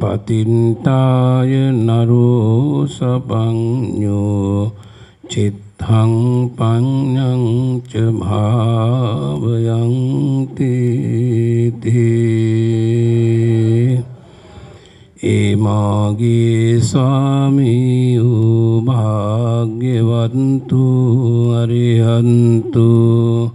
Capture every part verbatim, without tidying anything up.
patintāya naro sapañño cittaṃ paññaṃ ca bhāvayanti te Emāge swāmiyo bhāgyavantu arihantu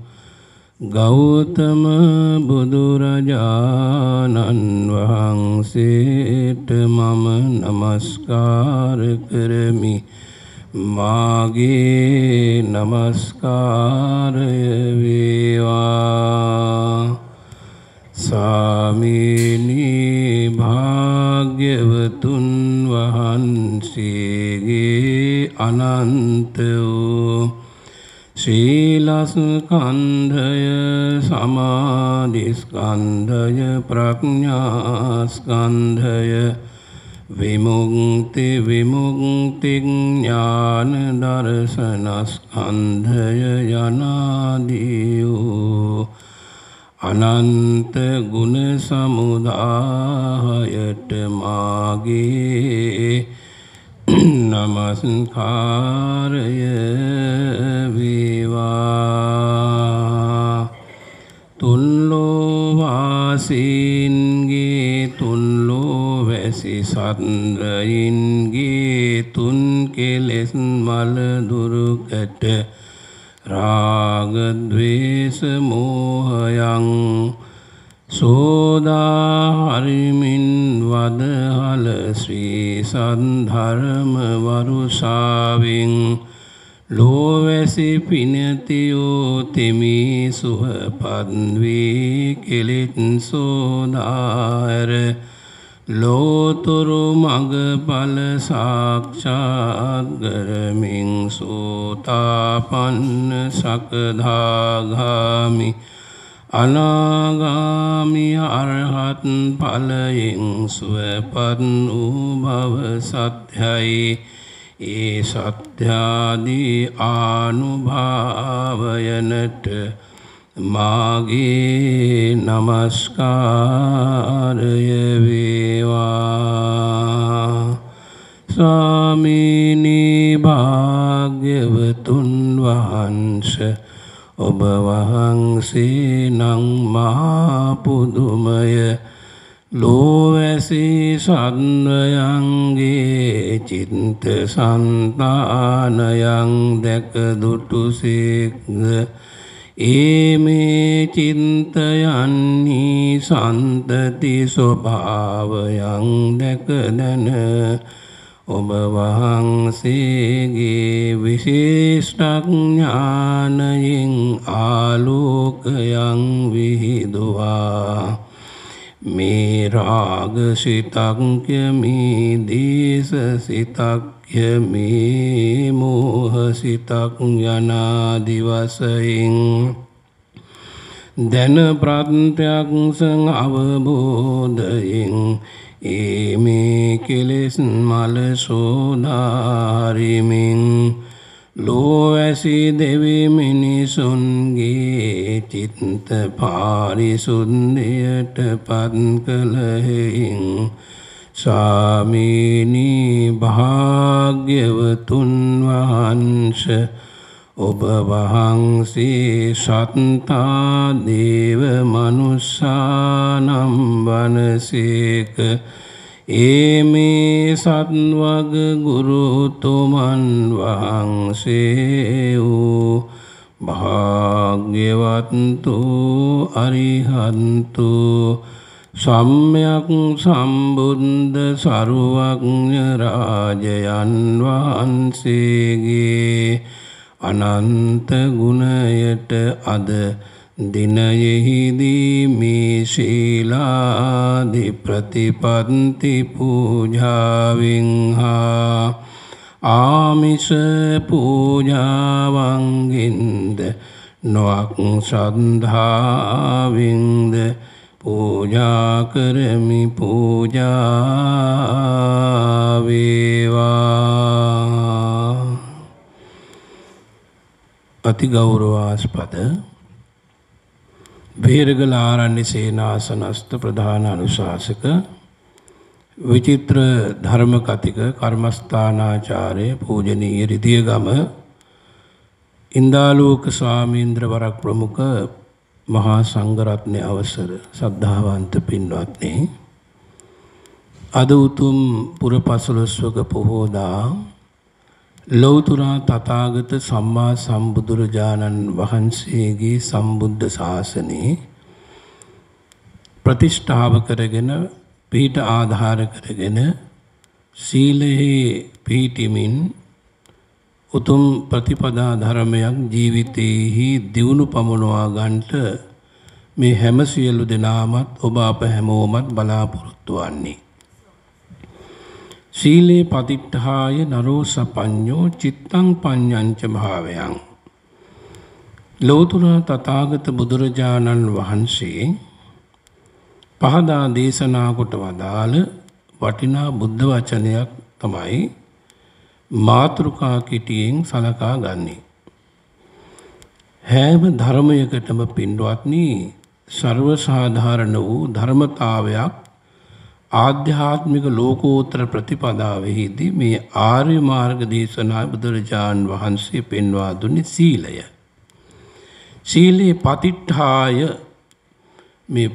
Gautama Budurajanan Vahanseta mama namaskar karami mage namaskaraya veva Samini Bhagyavatun Vahansege anantayo Sīla-skandhaya, samādhi-skandhaya, prajñā-skandhaya, vimukti-vimukti-jñāna-darsana-skandhaya, janādiyo, ananta-guna-samudāhayat-māgī, Namaskāraya vivā Tullo vāsīngi tullo vēsi satraingi tun keles mal durukata rāgadvesa mohayaṁ Soda harimin vadhala sri sadharma varusaving Lovesi pinatiyo temi suhapadvi kilitin sodhara Loturu magpala sakchat garaming sotapanna sakadhagami Anāgāmi arhat palayiṃ svapadnu bhava sathyai E sathyādi anubhāvayanat Māge namaskāraya vevā Swāmini bhāgyavatun vahansa Oba vahansi nang maha pudumaya Lovesi sadvayangi citta santanayang dekadutu sikha Eme cintayanni santati sobhavayang dekadana Oba vahansege visishtajñānayiṃ ālokayang vihiduvā Me rāga-sitakya me desa-sitakya me moha-sitakya nādivasayiṃ Dena pratyaṃ saṃ avabodayiṃ Eme kilesin mala sodharimin Lovesi devi minisunge citta parisundhiyata patkalayin Swāmini bhāgyavatun vahansa Oba vahansi sattā deva manussānam vanaseka Eme sattvaga guru tuman vahanseyo bhāgyavantu arihantu Samyak sambuddha sarvajña rajayan vahansege Ananta gunayata adha dinayehidi me shiladi pratipanti pujavingha Āmisa pujāvanginda noak sandhavinda pujākarami pujāvivā अति गौरवास्पद वेरगलारण्य सेनासनस्थ प्रधान अनुशासक विचित्र धर्म कथिक कर्मस्थानाचारे पूजनीय रीतियगम इंदालोक स्वामींद्र वरक प्रमुख महासंगरत्ने अवसर श्रद्धावंत पिन्वत्ने अदौतुम पुरपसलस्वक पोहोदा लौतुरा तथागत सम्मा संबुदुरजानन वहंसेगी संबुद्ध शासने प्रतिष्ठाव करगेन पीठ आधार करगेन शीले पीठिमिन උතුම් ප්‍රතිපදා ධර්මයක් ජීවිතේහි දියුණු පමුණවා ගන්නට මේ හැම සියලු දෙනාමත් ඔබ අප හැමෝමත් බලාපොරොත්තු වන්නේ. සීලේ පතිට්ඨාය නරෝ සපඤ්ඤෝ චිත්තං පඤ්ඤංච භාවයං. ලෝතුරා තථාගත බුදුරජාණන් වහන්සේ පහදා දේශනා කොට වදාළ වටිනා බුද්ධ වචනයක් තමයි मातृका किटियें सलका गान्नी हैम धर्मयकटम पिंडवात्नी सर्वसाधारण धर्मताव्या आध्यात्मिक लोकोत्तर प्रतिपदा विहिति मे आर्य मार्ग देशना बुद्धरजान वहंसे पिंडवादुनि शीलय शीले पतिष्ठाय मे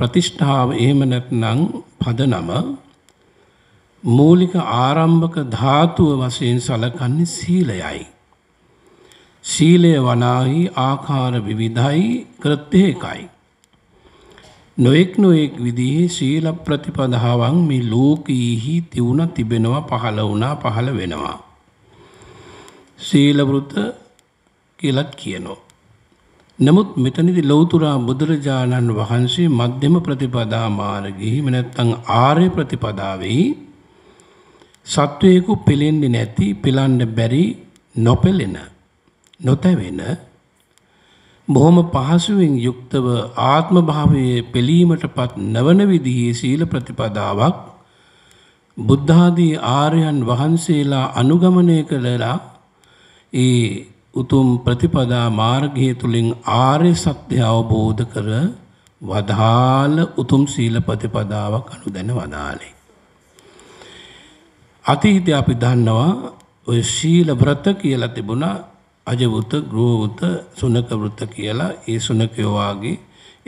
प्रतिष्ठाव एमनत्नंग फदनम मूलिक आरंभक धातु वशेन सलकन्नी शीलयई शीले वनाहि आकार विविधाई कृत्येकाई नोएक नोएक विधि शील प्रतिपदावं मे लोकीहि तिउना तिबेनवा पहल उना पहल वेनवा शीलवृत किलत कियनो නමුත් මෙතනදී ලෞතුරා බුදුරජාණන් වහන්සේ මධ්‍යම ප්‍රතිපදා මාර්ගෙහි නැත්නම් ආර්ය ප්‍රතිපදාවෙහි සත්වයෙකු පිළෙන්නේ නැති පිළන්න බැරි නොපෙළෙන නොතැවෙන බොහොම පහසුවෙන් යුක්තව ආත්ම භාවයේ පිළීමටපත් නවන විදිහේ සීල ප්‍රතිපදාවක් බුද්ධ ආදී ආර්යයන් වහන්සේලා අනුගමනය කළලා ඒ උතුම් ප්‍රතිපදා මාර්ගය තුලින් ආර්ය සත්‍ය අවබෝධ කර වදාළ උතුම් සීල ප්‍රතිපදාවක් අනුදැන වදාළේ. අතීතය අපි දන්නවා ඔය ශීල වෘත කියලා තිබුණා අජ වෘත, ගෘහ වෘත, සුනක වෘත කියලා. ඒ සුනකයෝ වාගේ,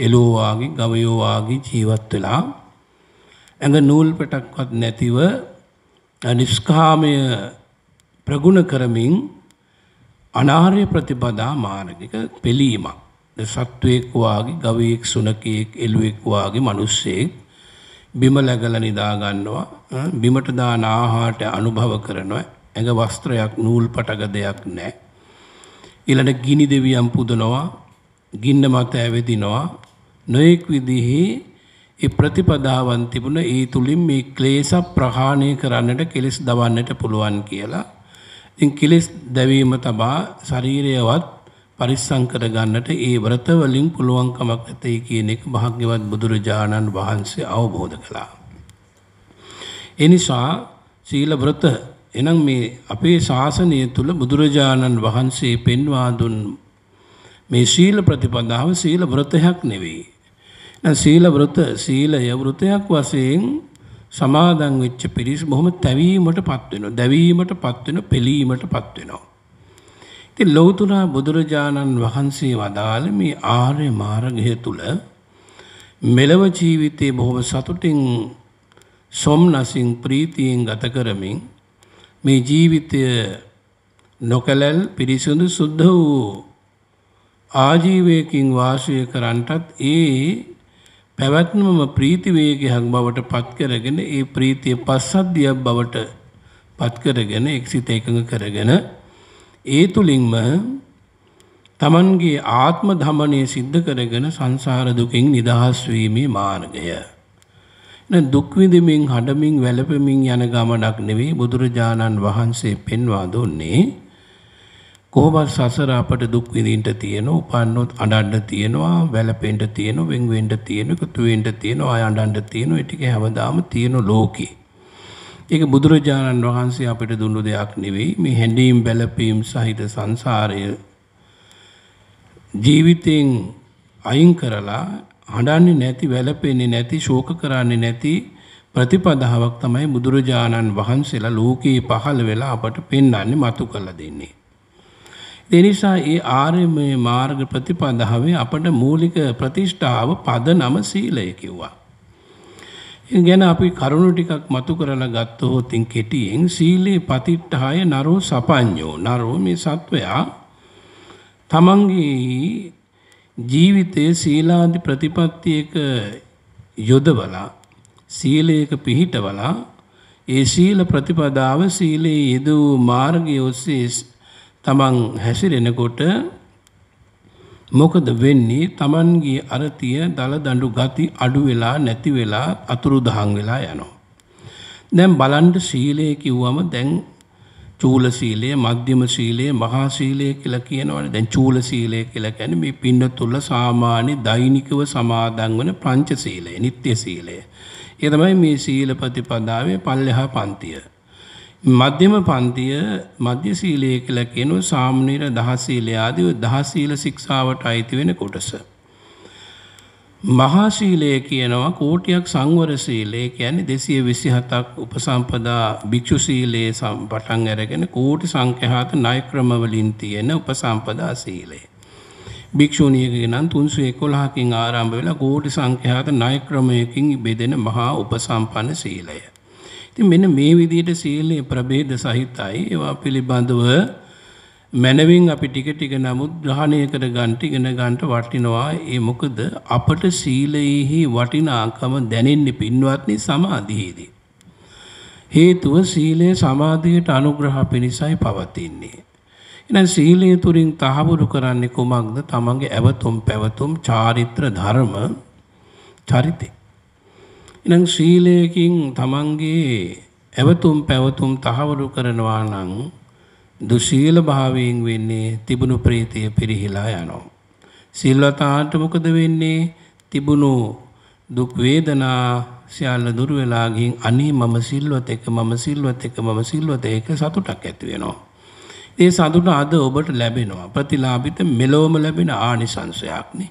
එළුවෝ වාගේ, ගවයෝ වාගේ ජීවත් වෙලා ඇඟ නූල් පෙටක්වත් නැතිව නිෂ්කාමය ප්‍රගුණ කරමින් අනාර්ය ප්‍රතිපදා මාර්ගික පිළීමක්. සත්වයෙක් වාගේ, ගවයෙක්, සුනකයෙක්, එළුවෙක් වාගේ මිනිස්සෙක් බිම ලැගලා නිදා ගන්නවා. බිමට දාන ආහාරට අනුභව කරනවා. ඇඟ වස්ත්‍රයක් නූල් පටක දෙයක් නැහැ. ඊළඟ ගිනි දෙවියන් පුදනවා. ගින්න මත ඇවිදිනවා. නොඑක් විදිහේ ඒ ප්‍රතිපදාවන් තිබුණ ඒ තුලින් මේ ක්ලේශ ප්‍රහාණය කරන්නට කෙලස් දවන්නට පුළුවන් කියලා. ඉතින් කෙලස් දැවීම තබා ශරීරයවත් පරිස්සම් කර ගන්නට ඒ වරත වලින් පුළුවන්කමක් ඇතයි කියන එක භාග්‍යවත් බුදුරජාණන් වහන්සේ අවබෝධ කළා. ඒ නිසා සීල වරත එනම් මේ අපේ ශාසනය තුල බුදුරජාණන් වහන්සේ පෙන්වා දුන් මේ සීල ප්‍රතිපදාව සීල වරතයක් නෙවෙයි. දැන් සීල වරත සීලය වරතයක් වශයෙන් සමාදන් වෙච්ච පිරිස බොහොම තැවීමටපත් වෙනවා. දැවීමටපත් වෙනවා, පෙලීමටපත් වෙනවා. ඉතින් ලෞතුරා බුදුරජාණන් වහන්සේ වදාළ මේ ආර්ය මාර්ගය තුල මෙලව ජීවිතේ බොහොම සතුටින් සොම්නසින් ප්‍රීතියෙන් ගත කරමින් මේ ජීවිතය නොකලල් පිරිසුදු සුද්ධ වූ ආජීවයකින් වාසය කරන්ටත් ඒ පැවැත්මම ප්‍රීති වේගයක් බවට පත් කරගෙන ඒ ප්‍රීතිය පස්සද්ධිය බවට පත් කරගෙන එක්සිත එකඟ කරගෙන ඒ තුලින්ම තමන්ගේ ආත්ම ධමනය සිද්ධ කරගෙන සංසාර දුකින් නිදහස් වීමේ මාර්ගය. නැත් දුක් විඳමින් හඬමින් වැළපෙමින් යන ගමනක් නෙවෙයි බුදුරජාණන් වහන්සේ පෙන්වා දුන්නේ. කොහොමද සසර අපට දුක් විඳින්න තියෙන, උපන්නොත් අඬන්න තියෙනවා, වැළපෙන්න තියෙනවා, වෙන් වෙන්න තියෙනවා, එකතු වෙන්න තියෙනවා, අඬන්න තියෙනවා. ඒ ටික හැමදාම තියෙන ලෝකේ. ඒක බුදුරජාණන් වහන්සේ අපිට දුන්නු දෙයක් නෙවෙයි. මේ හැඬීම් බැලපීම් සහිත සංසාරය ජීවිතෙන් අයින් කරලා හඬන්නේ නැති, වැළපෙන්නේ නැති, ශෝක කරන්නේ නැති प्रतिपदा वक्तमय बुदुरुजानन वहन्सेला लोके पहल वेला अपट पेन्नाने मातु कला देने तेनिसा ये आर्य मार्ग प्रतिपदावे अपट मूलिक प्रतिष्ठाव पादनाम शीलय किवा ගැන අපි කරුණු ටිකක් මතු කරලා ගත්තොත් ඉන් කෙටියෙන් සීලේ පතිට්ඨාය නරෝ සපඤ්ඤෝ නරෝ මේ සත්වයා තමන්ගේ ජීවිතයේ සීලාදී ප්‍රතිපත්තියක යොදවලා සීලයක පිහිටවලා ඒ සීල ප්‍රතිපදාව සීලේ යෙදූ මාර්ගය ඔස්සේ තමන් හැසිරෙනකොට මොකද වෙන්නේ? Tamanගේ අරතිය දල දඬු ගති අඩු වෙලා නැති වෙලා අතුරු දහන් වෙලා යනවා. දැන් බලන්න සීලය කිව්වම දැන් චූල සීලය, මධ්‍යම සීලය, මහා සීලය කියලා කියනවනේ. දැන් චූල සීලය කියලා කියන්නේ මේ පින්නතුල සාමාන්‍ය දෛනිකව සමාදන් වන පංච සීලය, නිත්‍ය සීලය. ඒ තමයි මේ සීල ප්‍රතිපදාවේ පල්ලෙහා පන්තිය. මධ්‍යම පන්තිය මධ්‍ය සීලය කියලා කියනවා සාමනීර දහස් සීලය ආදී දහස් සීල ශික්ෂාවට අයිති වෙන කොටස. මහා සීලය කියනවා කෝටියක් සංවර සීලය කියන්නේ දෙසිය විසි හතක් උපසම්පදා භික්ෂු සීලයේ සම්පටන් අරගෙන කෝටි සංඛ්‍යාත ණය ක්‍රම වලින් තියෙන උපසම්පදා සීලය. භික්ෂුණියකගේ නම් තුන්සිය එකොළහකින් ආරම්භ වෙලා කෝටි සංඛ්‍යාත ණය ක්‍රමයකින් බෙදෙන මහා උපසම්පන්න සීලය. මෙන්න මේ විදිහට සීලේ ප්‍රභේද සහිතයි. ඒවා පිළිබඳව මනවින් අපි ටික ටික නමුත් ග්‍රහණය කර ගන්න ඉගෙන ගන්න වටිනවා. ඒ මොකද අපට සීලයේහි වටිනාකම දැනෙන්නේ පින්වත්නි සමාධියේදී. හේතුව සීලය සමාධියට අනුග්‍රහ පිණිසයි පවතින්නේ. එහෙනම් සීලය තුලින් තහවුරු කරන්නේ කොමක්ද? තමන්ගේ ඇවතුම් පැවතුම් චාරිත්‍ර ධර්ම චරිතය. එනම් ශීලයකින් තමන්ගේ ඇවතුම් පැවතුම් තහවුරු කරනවා නම් දුශීල භාවයෙන් වෙන්නේ තිබුණු ප්‍රීතිය පිරිහිලා යනවා. සීලවතාන්ට මොකද වෙන්නේ? තිබුණු දුක් වේදනා සියල්ල දුර වෙලා ගින් අනේ මම සිල්වත් එක මම සිල්වත් එක මම සිල්වත් එක සතුටක් ඇති වෙනවා. ඒ සතුට අද ඔබට ලැබෙනවා. ප්‍රතිලාභිත මෙලොවම ලැබෙන ආනිසංසයක් නේ.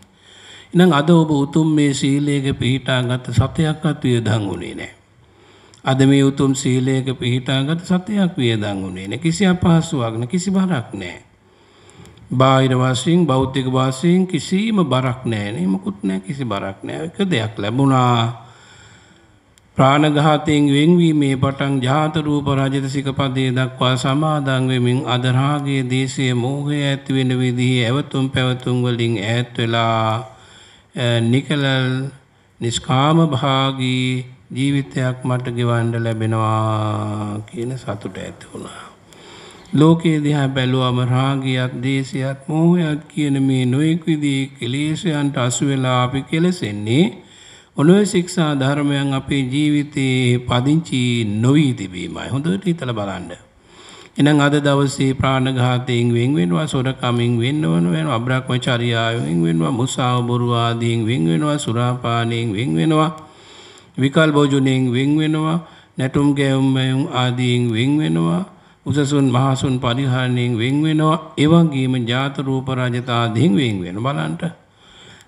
එහෙනම් අද ඔබ උතුම් මේ සීලයක පිහිටාගත් සතයක්වත් වියදම් වුණේ නැහැ. අද මේ උතුම් සීලයක පිහිටාගත් සතයක් වියදම් වුණේ නැහැ. කිසි අපහසුාවක් නැ කිසි බරක් නැහැ. බාහිර වාසියෙන් භෞතික වාසියෙන් කිසිම බරක් නැහැ නේ. මොකුත් නැහැ කිසි බරක් නැහැ. එක දෙයක් ලැබුණා. ප්‍රාණඝාතයෙන් වෙන්වීමේ පටන් ජාත රූප රාජිතසික පදේ දක්වා සමාදන් වෙමින් අද රාගයේ දේශයේ මෝහය ඇති වෙන විදිහේ ඇවතුම් පැවතුම් වලින් ඈත් වෙලා නිකලල් නිෂ්කාම භාගී ජීවිතයක් මට ගෙවන්න ලැබෙනවා කියන සතුට ඇති වුණා. ලෝකයේ දිහා බැලුවම රාගියත් දේශියත් මෝහයත් කියන මේ නොයෙක් විදිහේ කෙලෙසයන්ට අසු වෙලා අපි කෙලසෙන්නේ ඔනෝ ශික්ෂා ධර්මයන් අපේ ජීවිතේ පදිංචි නොවි තිබීමයි. හොඳට හිතලා බලන්න. එහෙනම් අද දවසේ ප්‍රාණඝාතයෙන් වෙන් වෙනවා, සොරකමින් වෙන් වෙනවා, අබ්‍රහ්මචර්යාවෙන් වෙනවා, මුසාව බොරු ආදීන් වෙන් වෙනවා, සුරාපානයෙන් වෙන් වෙනවා, විකල් භෝජනයෙන් වෙන් වෙනවා, නැටුම් ගැයුම් ආදීන් වෙන් වෙනවා, උසසුන් මහසුන් පරිහරණයෙන් වෙන් වෙනවා, ඒ වගේම ජාත රූප රාජිත ආදීන් වෙන් වෙනවා. බලන්න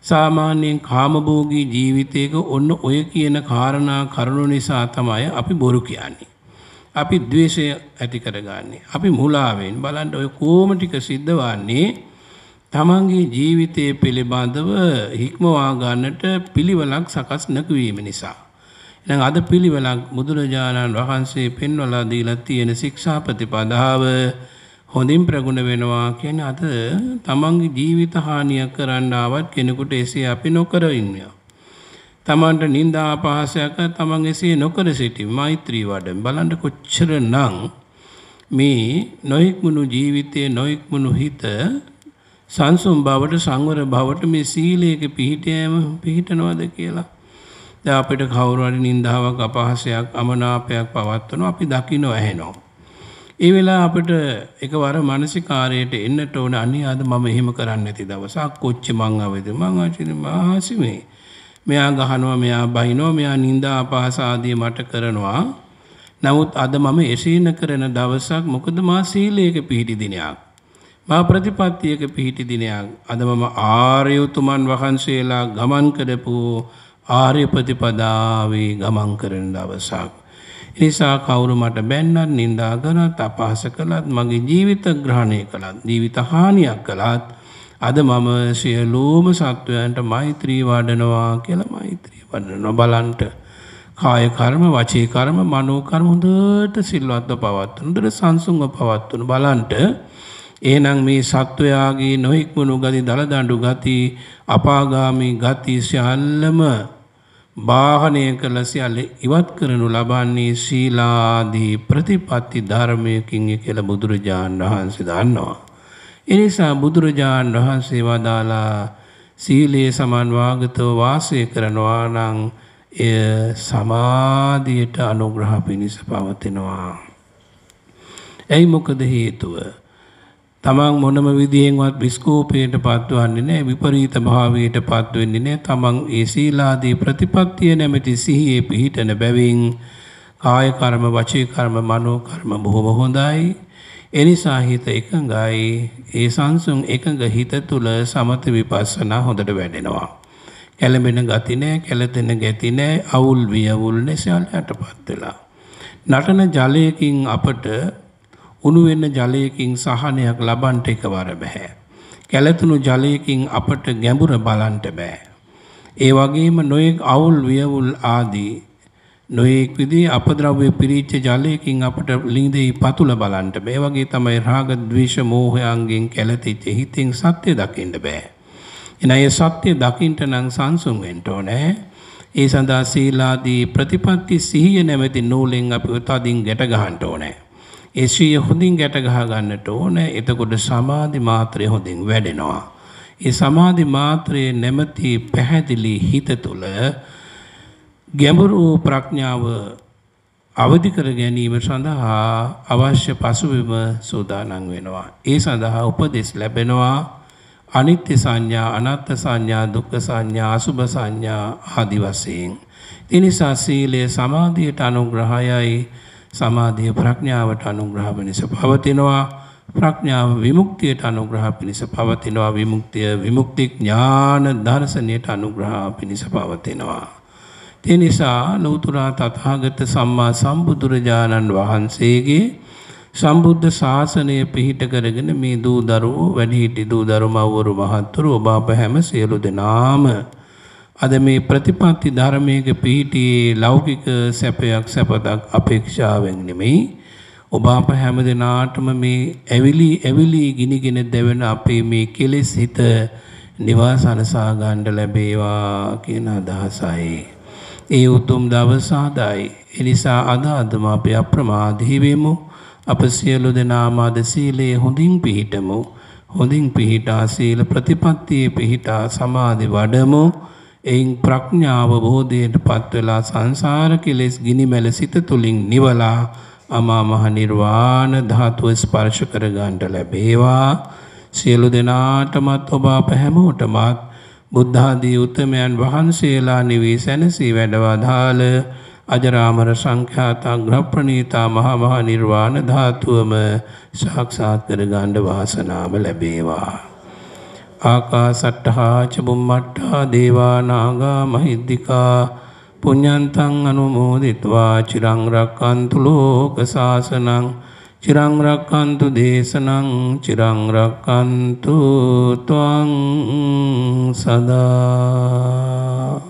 සාමාන්‍යයෙන් කාමභෝගී ජීවිතයක ඔන්න ඔය කියන කාරණා කරුණු නිසා තමයි අපි බොරු කියන්නේ. අපි ද්වේෂය ඇති කරගන්නේ. අපි මුලාවෙන් බලන්න ඔය කොම ටික සිද්ධ වන්නේ තමන්ගේ ජීවිතයේ පිළිබඳව හික්මවා ගන්නට පිළිවෙලක් සකස් නොකිරීම නිසා. එහෙනම් අද පිළිවෙලක් බුදුරජාණන් වහන්සේ පෙන්වලා දීලා තියෙන ශික්ෂා ප්‍රතිපදාව හොඳින් ප්‍රගුණ වෙනවා කියන අද තමන්ගේ ජීවිත හානියක් කරන්න ආවත් කෙනෙකුට එසේ අපි නොකර ඉන්නවා. තමන්ට නින්දා අපහාසයක් තමන් එසේ නොකර සිටි මෛත්‍රී වඩ බලන්න කොච්චරනම් මේ නොයික්මුණු ජීවිතයේ නොයික්මුණු හිත සංසුම් බවට සංවර බවට මේ සීලයක පිහිටයම පිහිටනවද කියලා. දැන් අපිට කවුරු හරි නින්දාවක් අපහාසයක් අමනාපයක් පවත්වනවා අපි දකින්න ඇහෙනවා. ඒ වෙලාව අපිට එකවර මානසිකාරයට එන්නට ඕන අනේ ආද මම එහෙම කරන්නේ නැති දවසක් කොච්චර මං අවේද මං ආචිනි මහසිමේ මෙයා ගහනවා, මෙයා බහිනවා, මෙයා නින්දා අපහාස ආදී මට කරනවා. නමුත් අද මම එසේන කරන දවසක් මොකද මා සීලයක පිහිටි දිනයක්, මා ප්‍රතිපත්තියක පිහිටි දිනයක්. අද මම ආර්ය උතුමන් වහන්සේලා ගමන් කරපු ආර්යපතිපදාවේ ගමන් කරන දවසක්. නිසා කවුරු මට බැන්නත්, නිඳා කරත්, අපහාස කළත්, මගේ ජීවිත ග්‍රහණය කළත්, ජීවිත හානියක් කළත්, අද මම සියලුම සත්වයන්ට මෛත්‍රී වඩනවා කියලා මෛත්‍රී වඩනවා. බලන්ට කාය කර්ම, වචී කර්ම, මනෝ කර්ම හොඳට සිල්වත්ව පවත්වන, හොඳට සංසුන්ව පවත්වන. බලන්ට එහෙනම් මේ සත්වයාගේ නොහික්මනු ගති, දලදඬු ගති, අපාගාමී ගති සියල්ලම බාහනය කළ සියල්ල ඉවත් කරනු ලබන්නේ ශීලාදී ප්‍රතිපatti ධර්මයකින් කියලා බුදුරජාණන් වහන්සේ දන්නවා. එනිසා බුදුරජාණන් වහන්සේ වදාලා සීලේ සමන්වාගතව වාසය කරනවා නම් එය සමාධියට අනුග්‍රහ පිණිස පවතිනවා. එයි මොකද හේතුව? තමන් මොනම විදියෙන්වත් විස්කෝපයට පත්වන්නේ නැහැ, විපරීත භාවයට පත්වෙන්නේ නැහැ. තමන් ඒ සීලාදී ප්‍රතිපත්තිය නැමැති සිහියේ පිහිටන බැවින් කාය කර්ම, වචී කර්ම, මනෝ කර්ම බොහොම හොඳයි. එනිසා හිත එකඟයි. ඒ සංසුන් එකඟ හිත තුළ සමත විපස්සනා හොඳට වැඩෙනවා. කැළඹෙන ගති නැහැ, කැළතෙන ගති නැහැ, අවුල් වියවුල් නැසල් යටපත් වෙලා. නටන ජලයකින් අපට උණු වෙන ජලයකින් සහනයක් ලබන්ට එකවර බෑ. කැළතුණු ජලයකින් අපට ගැඹුර බලන්ට බෑ. ඒ වගේම නොයෙක් අවුල් වියවුල් ආදී නොයෙක් විදිහේ අපද්‍රව්‍ය පිරීච්ච ජලයකින් අපට ලිඳේ පතුල බලන්ට බෑ. ඒ වගේ තමයි රාග, ද්වේෂ, මෝහයන්ගෙන් කැළතිච්ච හිතින් සත්‍ය දකින්න බෑ. එනයි සත්‍ය දකින්න නම් සංසුන් වෙන්න ඕනේ. ඒ සඳහා සීලාදී ප්‍රතිපත්ති සිහිය නැමැති නූලෙන් අපි උතදින් ගැට ගහන්න ඕනේ. එසේ හොඳින් ගැට ගහ ගන්නට ඕනේ. එතකොට සමාධි මාත්‍රය හොඳින් වැඩෙනවා. ඒ සමාධි මාත්‍රයේ නැමැති පැහැදිලි හිත තුළ ගැඹුරු ප්‍රඥාව අවදි කර ගැනීම සඳහා අවශ්‍ය පසුබිම සූදානම් වෙනවා. ඒ සඳහා උපදෙස් ලැබෙනවා. අනිත්‍ය සංඥා, අනාත්ම සංඥා, දුක්ඛ සංඥා, අසුභ සංඥා ආදි වශයෙන්. ඒ නිසා සීලය සමාධියට අනුග්‍රහයයි, සමාධිය ප්‍රඥාවට අනුග්‍රහ පිණිස පවතිනවා, ප්‍රඥාව විමුක්තියට අනුග්‍රහ පිණිස පවතිනවා, විමුක්තිය විමුක්ති ඥාන දර්ශනයට අනුග්‍රහ පිණිස පවතිනවා. ඒ නිසා ලෞතර තථාගත සම්මා සම්බුදුරජාණන් වහන්සේගේ සම්බුද්ධ ශාසනය පිහිට කරගෙන මේ දූ දරුවෝ, වැඩිහිටි දූ දරු මව්වරු මහත්තුරු ඔබ අප හැම සියලු දෙනාම අද මේ ප්‍රතිපatti ධර්මයක පිහිටියේ ලෞකික සැපයක්, සැපතක් අපේක්ෂාවෙන් නෙමෙයි. ඔබ අප හැම දිනාටම මේ ඇවිලි ඇවිලි ගිනිගෙන දැවෙන අපේ මේ කෙලෙස් හිත නිවාසනසා ගන්න ලැබේවා කියන අදහසයි. ඒ උතුම් දවස ආදායි. ඒ නිසා අද අදම අපි අප්‍රමාදී වෙමු. අප සියලු දෙනාම අද සීලයේ හොඳින් පිහිටමු. හොඳින් පිහිටා සීල ප්‍රතිපත්තියේ පිහිටා සමාධි වඩමු. එයින් ප්‍රඥාව බෝධියට පත් වෙලා සංසාර කෙලෙස් ගිනිමැල සිත තුලින් නිවලා අමා මහ නිර්වාණ ධාතුව ස්පර්ශ කර ගන්නට ලැබේවා. සියලු දෙනාටමත් ඔබ අප හැමෝටමත් බුද්ධ ආදී උත්මයන් වහන්සේලා නිවී සැනසී වැඩවදාළ අජරාමර සංඛ්‍යාත අග්‍රප්‍රණීතා මහ මහ නිර්වාණ ධාතුවම සාක්ෂාත් කර ගන්න වාසනාව ලැබේවා. ආකාසට්ඨා ච බුම්මට්ඨා දේවා නාග මහිද්దికා පුඤ්ඤන්තං අනුමෝදිත्वा චිරං රක්칸තු ලෝක සාසනං චිරං රක්칸තු දේශනං චිරං රක්칸තු ත්වං සදා.